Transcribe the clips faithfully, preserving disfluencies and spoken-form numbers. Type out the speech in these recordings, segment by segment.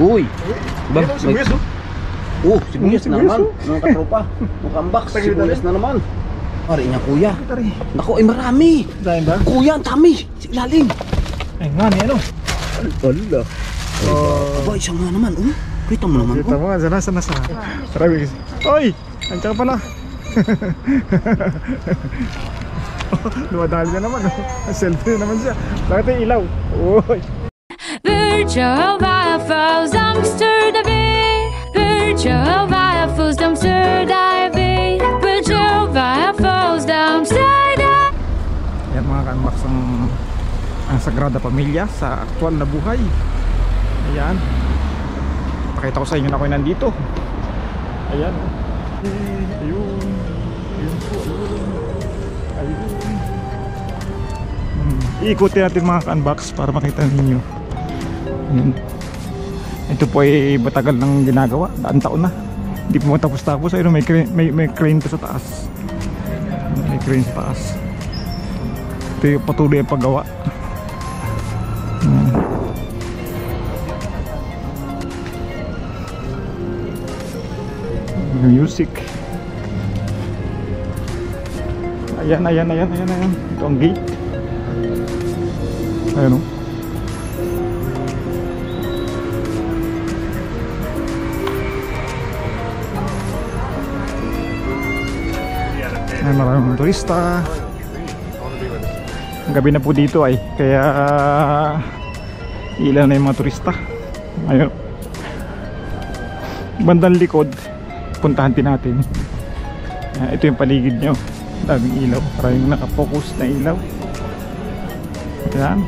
Uy, bang, si Buis tuh. Uh, si Buis naman, nangkat rupa, mukhang box, si Buis naman. Arinya kuya. Nako, ay marami. Dahil ba? Kuya, ang dami. Si lalim. Ay nga, ano? Wala. Aba, isa nga naman, oh. Kita mo naman, oh. Kita mo nga, sana, sana, sana. Marami kasi. Oy, andiyan pala. Lumadali na naman, oh. Selfie naman siya. Bakit yung ilaw? Oy. Virtual waffles, dumpster diving. Virtual waffles, dumpster diving. Virtual waffles, dumpster diving. Ayan mga ka-unbox ang, ang Sagrada Familia sa aktual na buhay. Ayan. Pakita ko sa inyo na ako'y nandito. Ayan. Ayun. Ayun po. Ayun. Iikutin natin mga ka-unbox para makita ninyo. Ito po ay matagal nang ginagawa, daan taon na. Hindi po matapos-tapos, ayun may crane, may, may crane pa sa taas. May crane sa taas. Ito yung patuloy ang paggawa. Hmm. Music. Ayan, ayan, ayan, ayan, ayan. Ito ang gate. Ayan o. Ay, maraming turista. Gabi na po dito ay kaya uh, ilan na yung mga turista. Ayun, bandang likod puntahan din natin. uh, Ito yung paligid nyo. Daming ilaw, maraming nakapokus na ilaw. Ayan.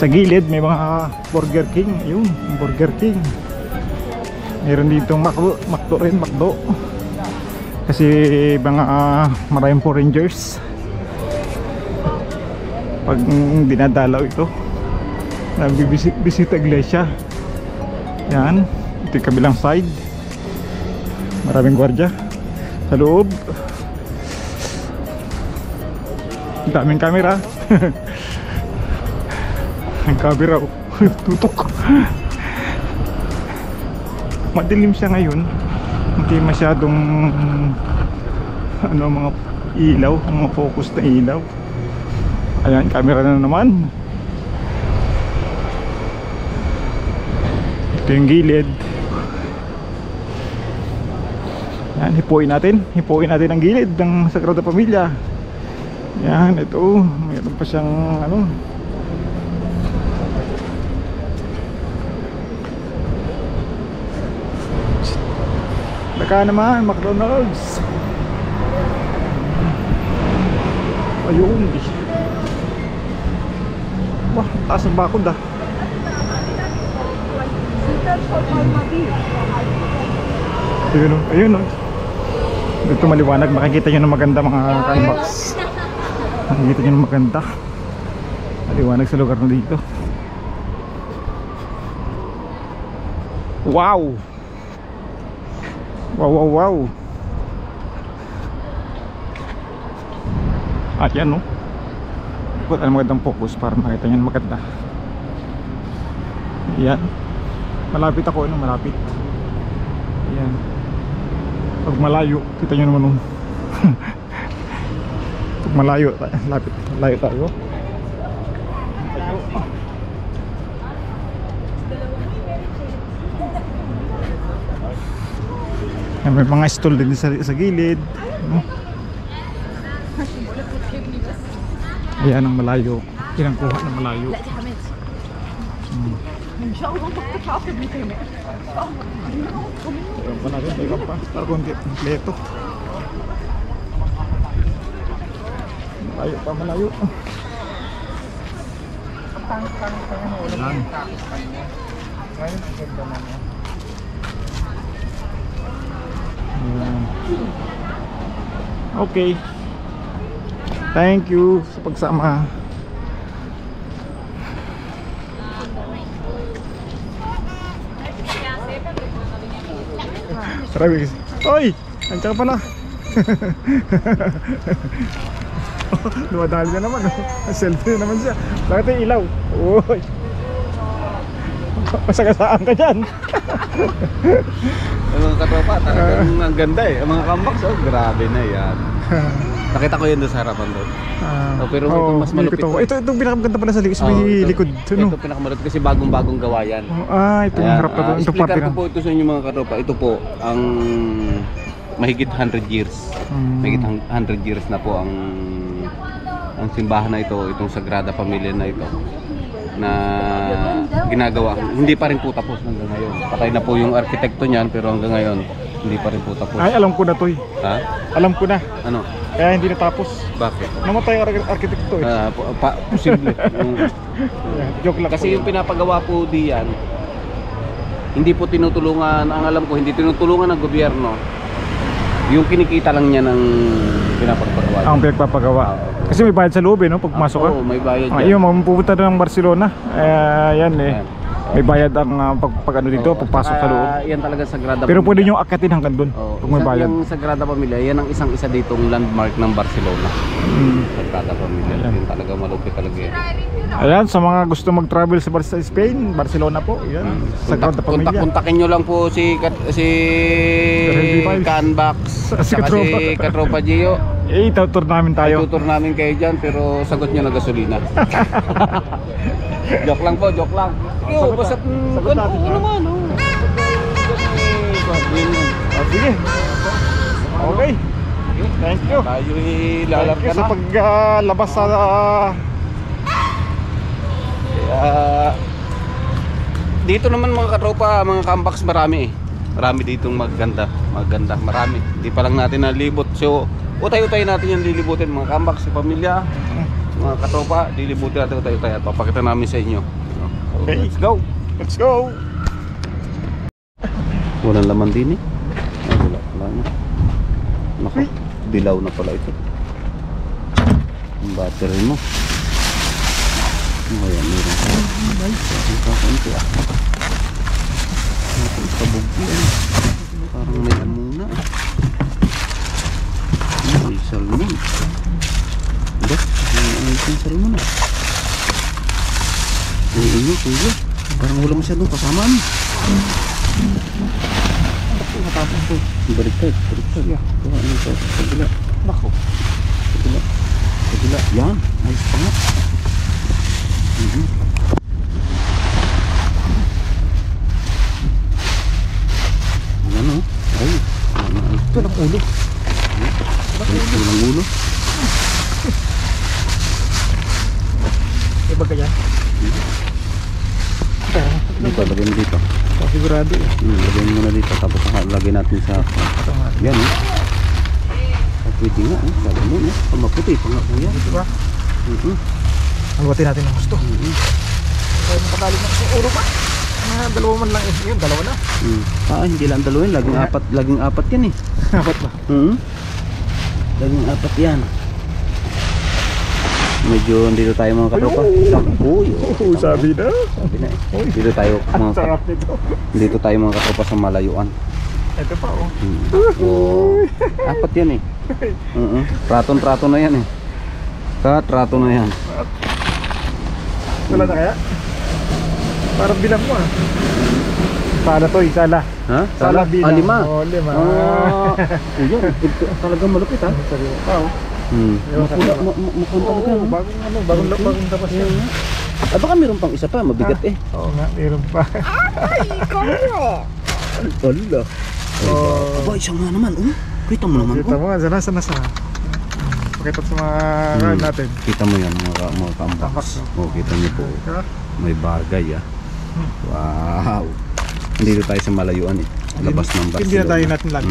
Sa gilid may mga Burger King. Ayun, Burger King. Meron dito McDo, McDo rin, McDo kasi mga uh, maraming foreigners pag dinadalaw ito, nagbibisita iglesia. Yan, ito yung kabilang side, maraming gwardiya sa loob, daming camera. Ang camera tutok. Madilim siya ngayon, hindi masyadong ano mga ilaw, mga focus na ilaw. Ayan, camera na naman. Ito yung gilid. Ayan, hipuin natin hipuin natin ang gilid ng Sagrada Familia. Ayan, ito mayroon pa siyang ano, baka naman McDonald's. Ayun, wah, taas ng bakod ah. Ayun oh, ayun oh. Dito maliwanag, makikita nyo ng maganda mga ka-unbox. Makikita nyo ng maganda. Maliwanag sa lugar na dito. Wow! Wow, wow, wow. At yan, no? Put ang magandang focus para makita yan, maganda. Yan. Malapit ako, ano? Malapit. Yan. Pag malayo, kita nyo naman, no? Pag malayo, lapit. Malayo tayo. Malayo. Oh. May mga stall din sa, sa gilid. Ayan ang malayo. Yan ang kuha ng malayo. Hmm. Mayroon pa natin. Mayroon pa. Para kundi kompleto. Malayo pa, malayo. Ayan. Ayan. Okay. Thank you sa pagsama. Marami kasi. Oy! Andiyan pala. Lumadali na naman. Selfie naman siya. Bakit yung ilaw? Oy! Masakasaan ka dyan. Mga katropa, talagang ang ganda eh. Mga comebacks, oh, grabe na yan. Nakita ko yun doon sa harapan doon. Uh, oh, pero oh, ito mas malupit. Ito, ito, ito pinakamaganda pala sa likod. Oh, ito, likod ito, no? Ito pinakamalupit kasi bagong-bagong gawa yan. Oh, ah, ito yung harap na doon. Explicar ko po ito sa inyo mga katropa. Ito po, ang mahigit one hundred years. Hmm. Mahigit one hundred years na po ang ang simbahan na ito, itong Sagrada Familia na ito. Na ginagawa. Hindi pa rin po tapos hanggang ngayon. Patay na po yung arkitekto niyan pero hanggang ngayon hindi pa rin po tapos. Ay, alam ko na 'to. Eh. Ha? Alam ko na. Ano? Kaya hindi natapos. Bakit? Namatay ang arkitekto eh. Ah, uh, pa posible. Joke lang. Kasi po yung pinapagawa po diyan hindi po tinutulungan, ang alam ko hindi tinutulungan ng gobyerno. Yung kinikita lang niya ng pinapagawa. Ang pinapagawa. Kasi may bayad sa loob eh, no? Pagpumasok ka. Oo, may bayad dyan. Ayun, mapupunta doon ng Barcelona. Ayan eh. May bayad ang pagpagano dito, pagpasok sa loob. Yan talaga Sagrada Familia. Pero pwede nyo akatin hanggang doon. Kung may bayad. Yung Sagrada Familia, yan ang isang-isa ditong landmark ng Barcelona. Sagrada Familia. Yan talaga malupit talaga yan. Ayan, sa mga gusto mag-travel sa Spain, Barcelona po. Yan, Sagrada Familia. Kontakin nyo lang po si Canvax, saka si Katropa Gio. Eh, itutur namin tayo. Itutur namin kayo dyan, pero sagot nyo na gasolina. Joke lang po, joke lang. Yo, basta sagot natin. Oo naman, oo. Sige. Okay. Thank you. Tayo ilalap ka na. Sa paglabas sa... Dito naman mga katropa, mga comebacks marami eh. Marami ditong maganda. Maganda, marami. Hindi pa lang natin nalibot. So... utay-utay natin yung lilibutin mga kambak, si pamilya, mga katropa, lilibutin natin utay-utay at papakita namin sa inyo. So, okay. Let's go! Let's go! Walang laman din eh. Ay, wala, wala na. Naku, dilaw na pala ito. Ang battery mo. Ayan, meron ka. Kunti ah. Ito, kabugti ah. Parang may amuna ah. Salmon. Dah, ini pun salmon lah. Ini juga, barang ulam satu pasaman. Apa tu? Berikat, berikat ya. Tuhan ini saya tergelak, nakuk, tergelak, tergelak. Yang, nice banget. Mana? Ayo, mana? Itu nak ulu. Ulang ulo. Iba kaya? Dito, lagay mo dito. Sigurado eh. Lagay mo muna dito. Tapos lagay natin sa... Yan eh. Pwede nga eh. Lagay mo eh. Pag maputi, pag mapuya. Dito ba? Haluwatin natin ang gusto. Kaya makatali na sa uro pa. Dalawa man lang eh. Yun, dalawa na. Ah, hindi lang dalawin. Laging apat. Laging apat yan eh. Apat ba? Hmm. Laging apat yan. Medyo dito tayo mga katropa. Uy, uy, sabi na. Sabi na eh. Dito tayo mga katropa. Dito tayo mga katropa sa malayuan. Ito pa oh. Hmm. Oh. Apat yan eh. Uh-uh. Traton-trato na yan eh. Trato na yan. Wala na kaya? Parang bilang mo ah. Sala to, isala. Ha? Sala, sala bilang. Ah, lima. Oh, lima. Oh, yun. Talagang malupit ha. Oo. Makunta ka. Bagong ano, bagong labang tapas yan. At baka meron pang isa pa, mabigat eh. Oo nga, meron pa. Ay, ikaw mo. Wala. Aba, isa nga naman. Kita mo naman. Kita mo nga, sana, sana, sana. Pakita sa mga raan natin. Kita mo yan, mga kampas. Oo, kita niyo po. May bagay ah. Wow. Dito tayo sa malayuan eh. Labas ng Barcelona. Hindi na tayo natin lang.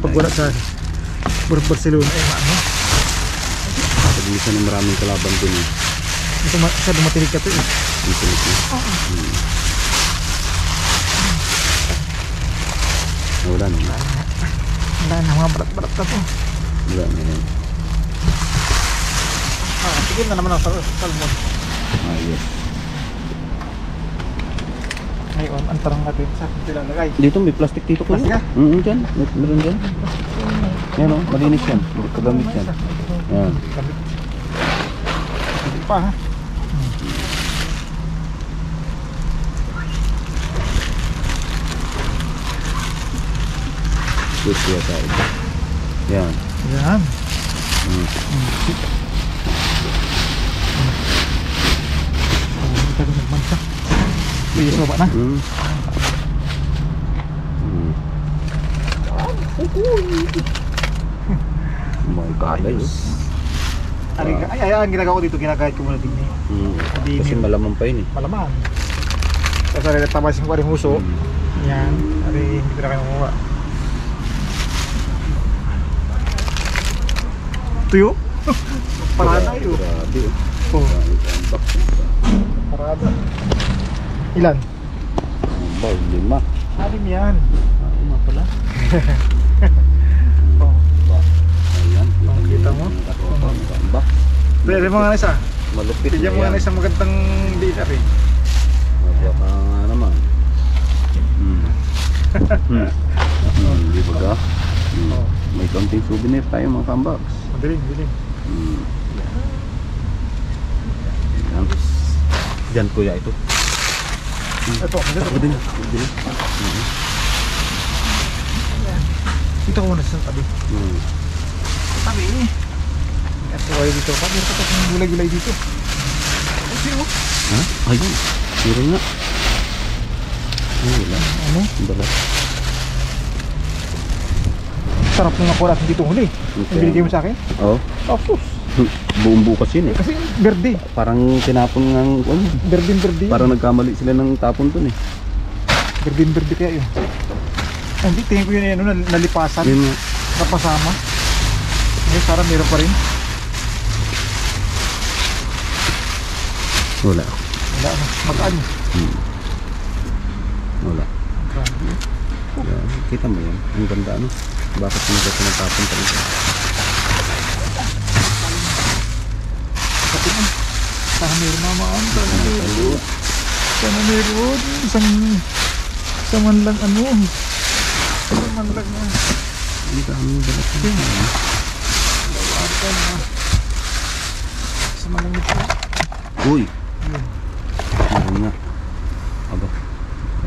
Pagwala sa Barcelona eh maano. Pag-inisan ng maraming kalaban dun eh. Sa dumatinig ka to eh. Dumatinig ka. Wala na. Wala na. Mga barat-barat na to. Wala na yun. Tigil na naman ang salmon. Ayos. Ngayon, antarang natin sa pinalagay. Dito may plastic dito ko. Mm-hmm, dyan. Meron dyan. Yan o, malinis yan. Kagamit yan. Yan. Hindi pa ha. Gut, ja, da. Ja. Ja. Mhm. Kita coba nah. Hmm. Ay, ayan, ginagawa ko dito, ginagayad ko muna din eh. Hmm. Kasi malamang pa yun eh. Malamang. Kasi nagtamasin ko rin huso. Hmm. Yan, ari, hindi ko na kayo nakuha. Tuyo? Parada yun. Parada yun. Oh. Parada. Ilan? Baw, lima. Alim yan. Lima pala. Kita mo? Pwede mo nga isa. Malupit na yan. Pwede mo nga isang magandang data rin. Mabaka nga naman. Hindi ba ka? May konting souvenir tayo mga kambags. Madiling, madiling. Diyan kuya ito. Ito, ako din. Dito ko muna sa tabi. Tabi ini. Ito kayo dito. Pag ito kasi yung gulay-gulay dito. Ay, siro. Ha? Ay, siro nga. Ay, wala. Ano? Balat. Sarap nung nakuha natin dito huli. Okay. Ang binigay mo sa akin? Oo. Tapos. Buong bukas yun eh. Kasi berde. Parang tinapon ng ano. Berdin-berde. Parang nagkamali sila ng tapon dun eh. Berdin-berde kaya yun. Ay, hindi. Tingin ko yun eh. Ano, nalipasan. Yun. Napasama. Ngayon parang meron pa rin. Wala. Wala na. Magaan. Hmm. Wala. Oh. Yeah. Kita mo yan. Ang ganda ano. Bakit sinagat na tapon pa rin. Pati na. Saan meron mamaan. Saan meron. Saan meron. Isang. Isang man lang ano. Isang man lang ano. Ang dami balat na. Uy, meron nga. Aba,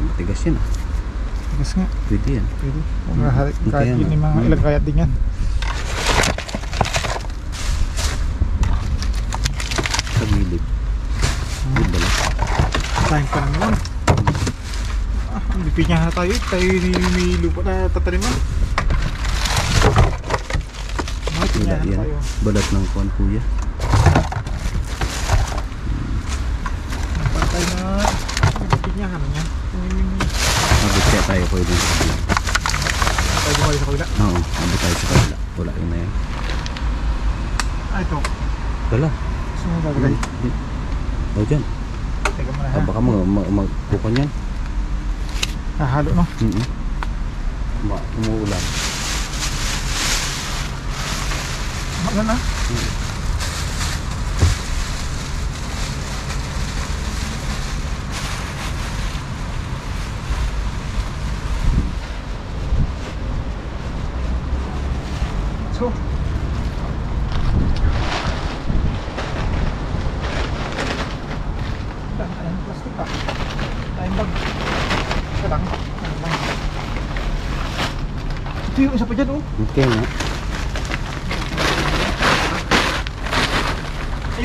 matigas yan ah. Matigas nga. Pwede yan. Pwede. Kahit yun yung mga ilang kayat din yan. Sa gilid. Gilid bala. Time pa lang yun. Bipinyahan na tayo. Tayo may lupa na tatariman. Wala yan, balat ng kuwan kuya. Patay na, pinyahan niya. Abot kaya tayo kuya dito sa kabila. Tayo kuya sa kabila? Oo, abot tayo sa kabila. Wala yun na yan. Ah, ito. Wala. Gusto mo gagawin? O dyan. Teka mo na ha. Baka magkukuan yan. Nahalo no? Oo. Umuulan. Ano na? Hmm. So. Dah, ayam plastik tak? Ayam bag. Sedang. Itu yuk, siapa jadu? Mungkin ya.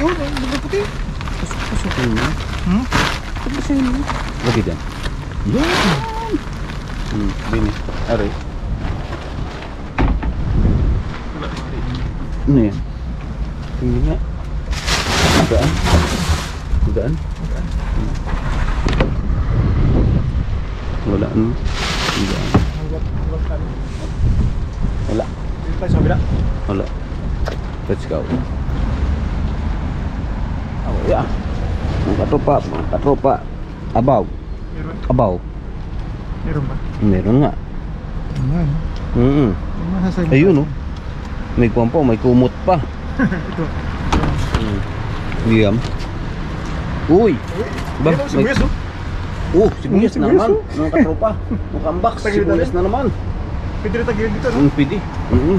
Ayun, ang puti. Pasukin mo. Hmm? Pasukin mo. Lagi dyan. Yan! Hmm, binis. Aray. Ano yan? Tingin nga. Magaan. Magaan. Wala ano. Magaan. Wala. Wala. Wala. Let's go. Ya, mga tropa, mga katropa. Abaw. Meron? Abaw. Meron ba? Meron nga. Meron. Mm-hmm. Ayun o. No? May kuwan pa, may kumot pa. Ito. Mm. Liam. Uy! Ba, meron, sibuyas o. Oh, sibuyas na naman. Mga katropa. Mga kambak, sibuyas na naman. Pwede rin tagilin dito, no? Pwede. Mm-hmm.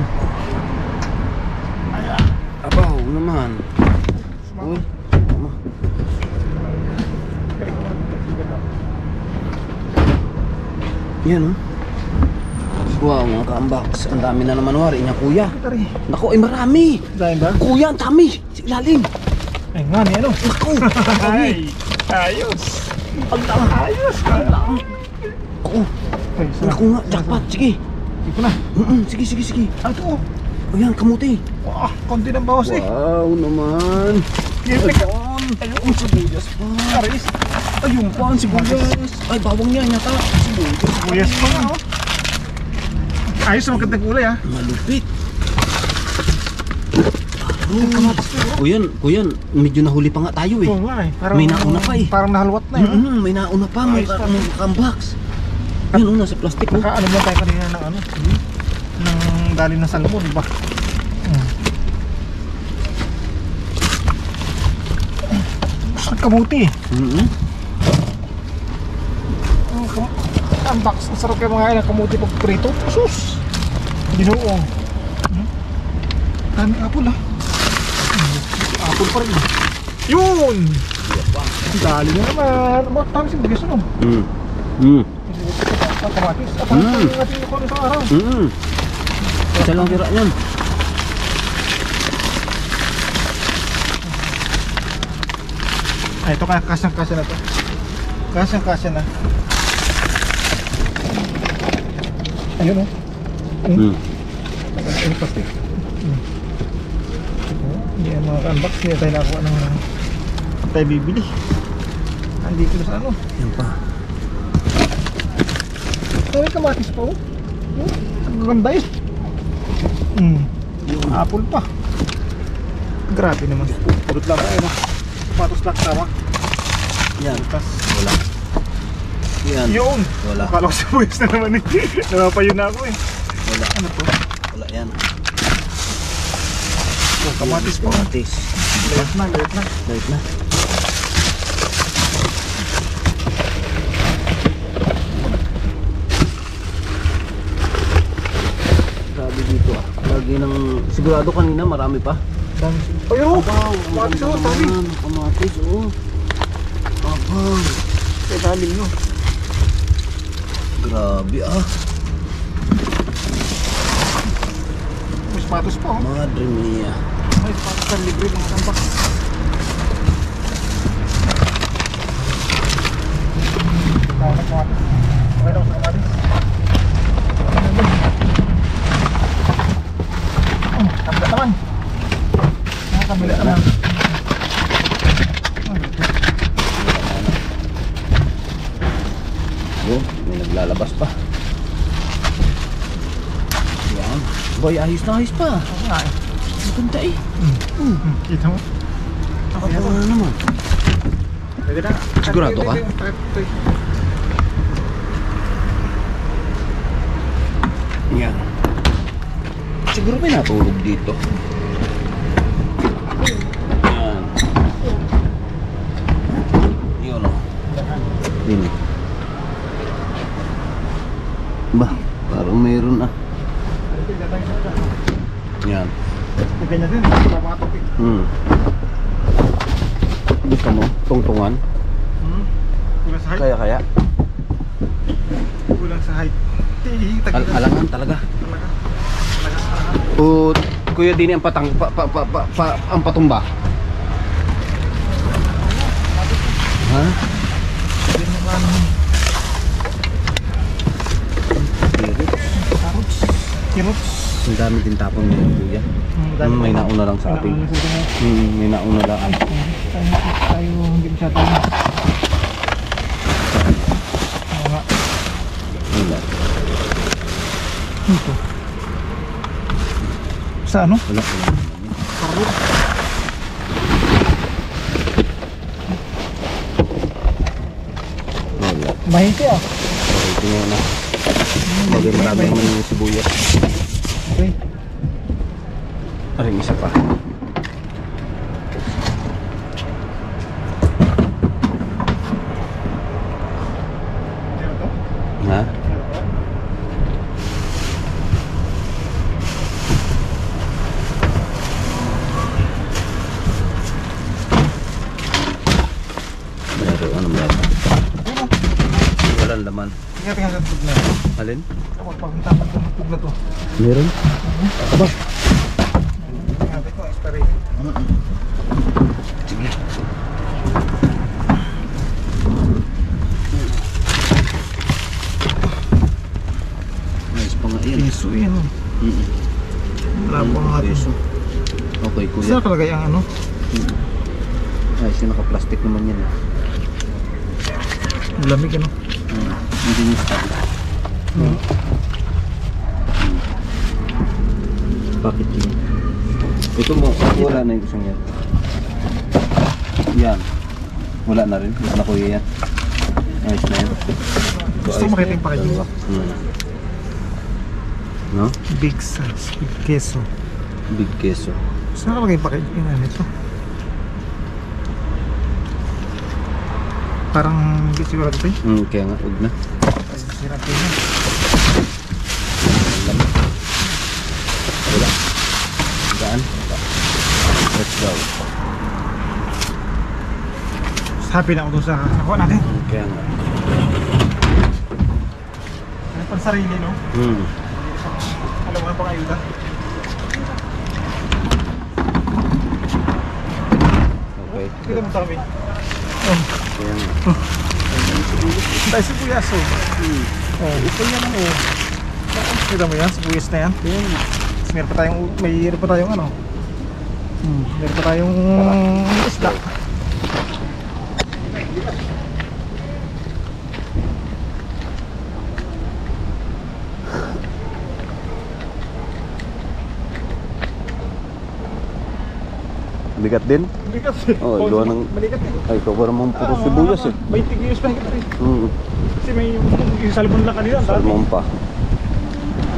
Abaw naman. Uy. Yan o. Wow, mga kambaks. Ang dami na naman wari niya, kuya. Naku, ay marami. Dahil ba? Kuya, ang dami. Ilalim. Ay nga, ano? Naku. Ay, ayos. Ang dami. Ayos. Ang dami. Oo. Naku nga, jackpot. Sige. Ito na. Sige, sige, sige. Ito. Ayan, kamuti. Wah, konti ng bawas eh. Wow, naman. Ayun. Ayun, sibuyas pa. Aris. Ayun pa, sibuyas. Ay, bawang niya, nyata. Sibuyas. Sibuyas pa nga, oh. Ayos sa magandang kulay ha. Malupit. Oh, kuyan, kuyan, medyo nahuli pa nga tayo eh. Oo nga eh. May nauna pa eh. Parang nahalwat na eh. Mm -hmm, may nauna pa, may kambox. Yan o, nasa plastic o. Nakaalam lang tayo kanina ng ano, ng dali ng salmon, diba? Gusto kabuti eh. Ang box, ang sarap kayo mga ilang kamuti pag prito. Sus! Ginoo. Dami apple ah. Apple pa rin. Yun! Dali na naman. Dami si Bugis ano? Hmm. Hmm. Kamatis. At ang ating ikono sa araw. Hmm. Isa lang tira yan. Ay, ito kaya kasyang-kasya na to. Kasyang-kasya na. Ayun o. Hmm. Ayun plastic. Hmm. Hindi ang mga unbox. Hindi tayo nakuha ng tayo bibili. Andito na sa ano. Ayun pa. May kamatis pa o. Gaganda yun. Hmm. Yung apple pa. Grabe naman. Purot lang tayo na. Patos lang tawa. Yan. Wala. Yan. Yun! Wala. Akala ko sibuyas na naman eh. Namapayo na ako eh. Wala. Ano to? Wala yan. Oh, kamatis po. Kamatis. Layot na, layot na. Layot na. Grabe dito ah. Lagi ng... Sigurado kanina marami pa. Dami. Ayun! Kamatis oh, sabi. Kamatis oh. Abang. Sa daling nyo. Grabe ah. May sapatos pa oh. Madre mia. May sapatos na libre ng tampak. Tawag ko ato. Okay daw sa kamatis. Kabila naman. Kabila naman. May naglalabas pa. Ayan. Boy, ayos na ayos pa. Maganda eh. Kita mo? Ako na naman. Sigurado ka? Ayan. Siguro may natulog dito. Ayan. Yun o. Yun. Bah, parang meron ah. Yan. Ganyan din, mga tupig. Hmm. Gusto mo, tungtungan? Hmm. Kulang sa height? Kaya kaya? Kulang sa height. Al alangan talaga. Talaga. Talaga. O, kuya din ang patang, pa, pa, pa, pa, pa, ang patumba. Ha? Ang dami din tapang nila kuya. May nauna lang sa atin. May nauna lang. Tayo hindi masyado. Ito. Sa ano? Wala. Mahiti ah. Mahiti nga na. Magay marami naman yung sibuyas. Okay. Aring isa pa. Ha? Meron, ano meron? Wala ang laman. Tingnan, tingnan sa tubig na. Alin? Magpapuntaman sa tubig na to. Meron? Aba. Tingnan ko, expiry. Sige. Ayos pa nga yan. Piso yan. Wala po nga piso. Okay, kuya. Saan talaga yung ano? Ayos yung naka-plastic naman yan. Lamig ano? Hmm, hindi niya stable. Hmm. Bakit yun? Ito mo, wala na yung isang yan. Yan. Wala na rin. Wala na kuya yan. Ayos na yan. Gusto mo makita yung packaging ba? Hmm. No? Big size. Big queso. Big queso. Gusto na kapag yung packaging na nito? Parang hindi siguro dito eh. Hmm, kaya nga, huwag na. Ay, sirap yun na. Wala. Gaan. Let's go. Happy na ako doon sa nakuha natin. Hmm, kaya nga. Ano pang sarili, no? Hmm. Alam mo na pang ayuda. Okay. Kita mo sa kami. Oh. Ayan na. Tayo sibuyas o. Ito yan ang o. Kita mo yan, sibuyas na yan. Meron pa tayong, mayroon pa tayong ano. Meron pa tayong isda. Bigat din? Bigat eh. Oo, doon ang... Maligat eh. Ay, ito parang mga puro sibuyas eh. May tigiyos na higit eh. Kasi may yung salmon lang kanila. Salmon pa.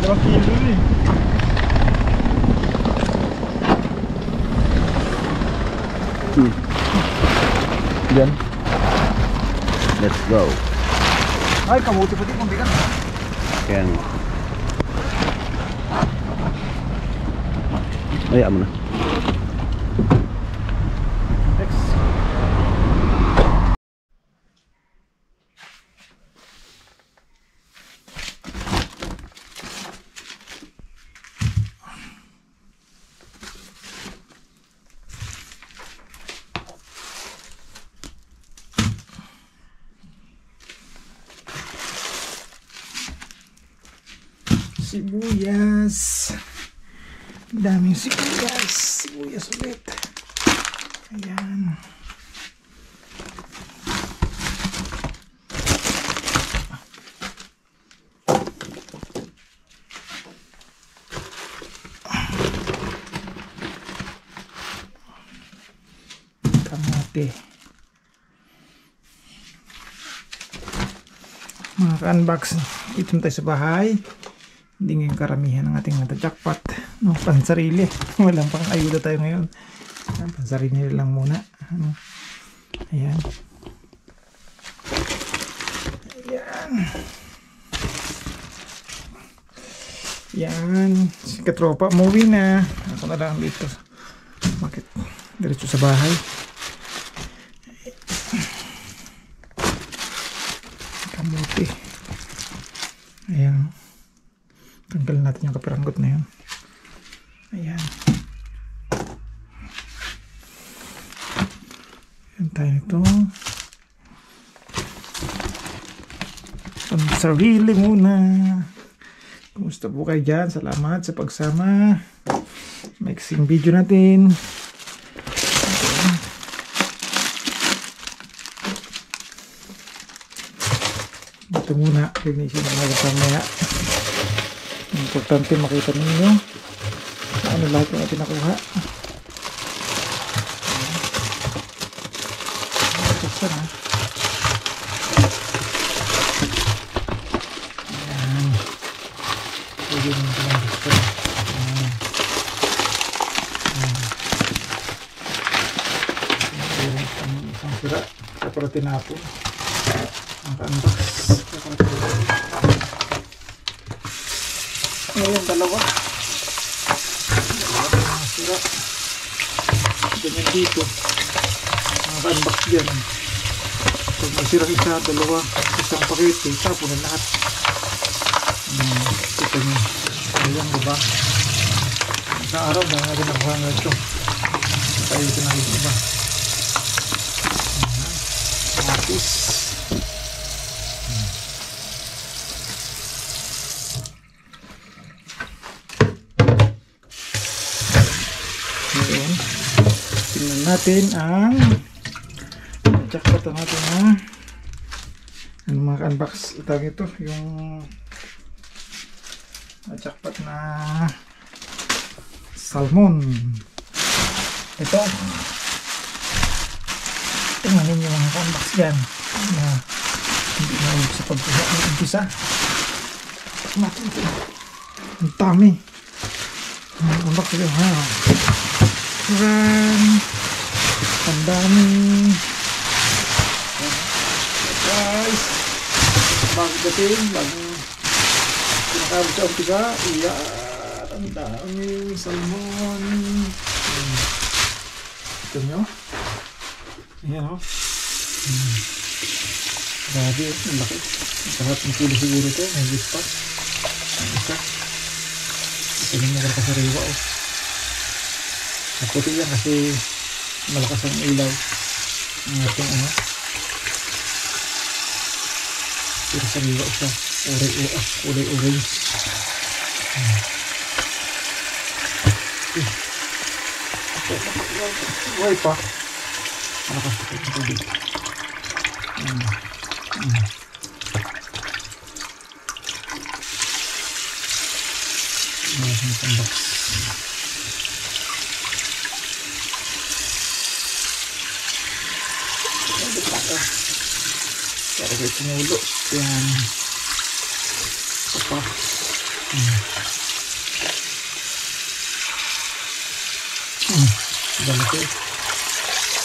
Dalawang kilo eh. Diyan. Let's go. Ay, kamuti pati kung bigat. Kaya nga. Ay, amo na. Sibuyas. Daming sibuyas. Sibuyas ulit. Ayan. Kamote. Mga ka-unbox. Dito tayo sa bahay. Hindi ngayon karamihan ng ating nata-jackpot, no, pansarili. Walang pang ayuda tayo ngayon. Pansarili lang muna. Ano? Ayan. Ayan. Ayan. Si katropa, umuwi na. Ako na lang dito. Bakit? Diretso sa bahay. Kamuti. Ayan. Tanggalin natin yung kapiranggot na yun. Ayan. Ayan tayo nito. Ang sarili muna. Kumusta po kayo dyan? Salamat sa pagsama. Mixing video natin. Ayan. Ito muna. Ignition na magkamaya. Importante makita ninyo ano lahat yung natin nakuha. Ayan. Ayan. Ayan. Isang sira kapag tinapon ang unbox ngayon dalawa mga sura ganyan dito mga unbox dyan pag masira isa, dalawa, isa Sapagiti, sabon na lahat ng ito niya. Ayan, diba? Sa araw, dahil natin nakuha ng ito. Tayo ito na ito, diba? Tapos. Ayan. Tingnan natin ang jackpot natin, ha? Ano mga unbox itang ito yung jackpot na salmon ito. Tingnan ninyo mga unbox yan na hindi na ulit sa pagkuha ng umpisa ang dami unbox ito, ha? Ang dami guys, bago dating, bago pinakabot sa umpisa, iyan, ang daming salmon. Ito nyo, ayan o, grabe, ang laki, lahat ng kilo siguro ito, may gispa, ang isa, ito nyo nagkakasariwa o, nakuti yan kasi malakas ang ilaw, ang ating ano, pero sariwa siya, orange buhay pa malakas pa ito tubig malakas na tambak para kayo tumulo yan opa hmm. Hmm. Dalaki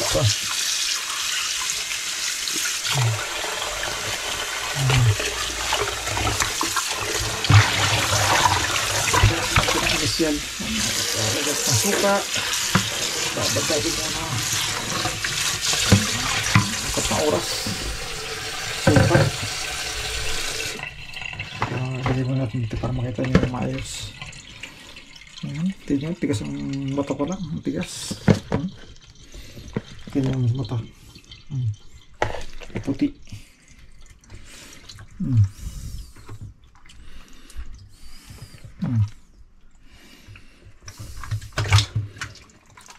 opa hmm. Hmm. Special lagat ng suka babagay mo na apat na oras super. Dali mo natin dito para makita nyo yung maayos. Tignan nyo, tigas ang mata ko lang. Tigas. Tignan nyo yung mata. Puti.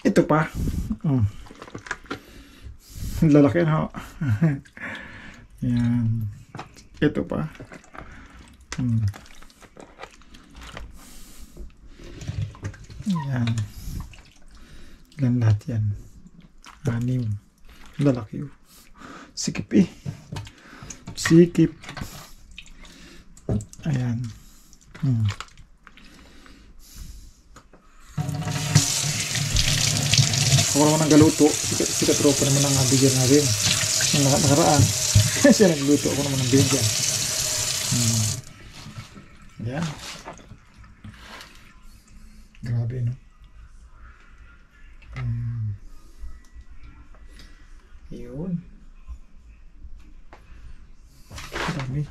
Ito pa. Lalaki na ho. Yan. Ito pa. Hmm. Yan. Ilan lahat yan? Anim. Lalaki. Sikip eh. Sikip. Ayan. Hmm. Kung naman ang galuto, sikatropa naman ang abigyan natin. Ang nakaraan. Siya nagluto ako naman ng bigyan. Hmm. Yan. Grabe, no? Um, yun. Dami.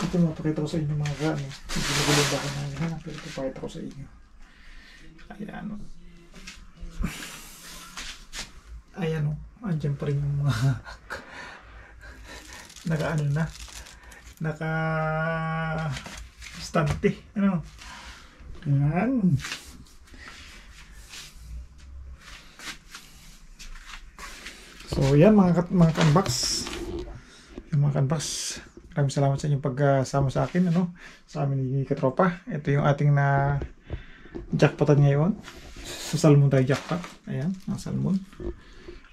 Ito mapakita ko sa inyo mga gano. Hindi nagulong baka na yan. Pero ito pakita ko sa inyo. Ayan, no? Ayan, no? Andiyan pa rin yung mga... naka ano na naka stante ano yan so yan mga mga unbox yung mga unbox maraming salamat sa inyong pagsama sa akin ano sa amin ni Katropa ito yung ating na jackpotan ngayon sa salmon tayo jackpot ayan ang salmon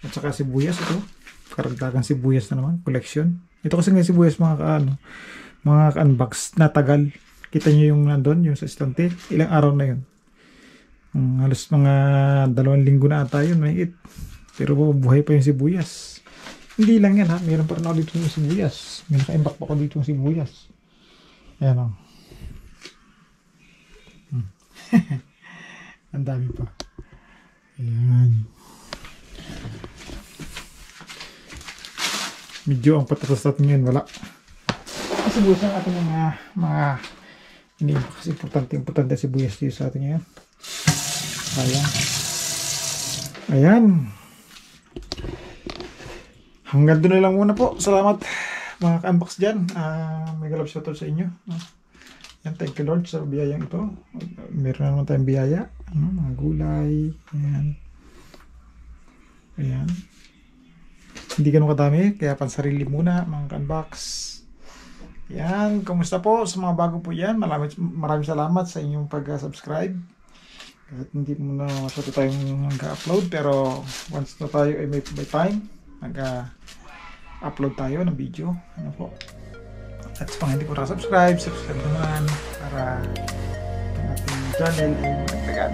at saka sibuyas ito karagdagang sibuyas na naman collection ito kasi nga sibuyas mga ka, ano, mga ka-unbox na tagal kita nyo yung nandun yung sa istante ilang araw na yun um, halos mga dalawang linggo na ata yun may it pero buhay pa yung sibuyas hindi lang yan ha mayroon pa rin ako dito yung sibuyas may naka-imbak pa ako dito yung sibuyas ayan o hmm. ang dami pa ayan medyo ang patasasat ngayon, wala. Sibuyas ang ating mga, mga hindi kasi importante, importante sibuyas dito sa atin ngayon. Ayan. Ayan. Hanggang doon na lang muna po. Salamat mga ka-unbox dyan. Uh, may galap shout out sa inyo. Ayan, thank you Lord sa biyayang ito. Meron na naman tayong biyaya. Ano, mga gulay. Ayan. Ayan. Hindi ganun kadami, kaya pansarili muna mga ka-unbox. Yan, kumusta po sa mga bago po yan, maraming marami salamat sa inyong pag-subscribe. Kahit hindi muna masyado tayong nag-upload, pero once na tayo ay may, may time, nag-upload tayo ng video. Ano po? At pang hindi po na-subscribe, subscribe naman para ang ating channel ay magtagan.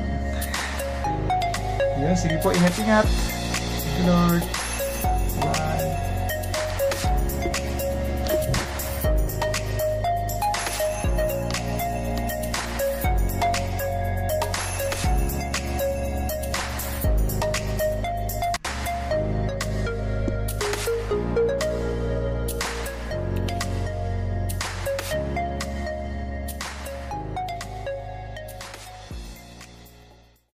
Yan, sige po, ingat-ingat. Thank you Lord. Bye.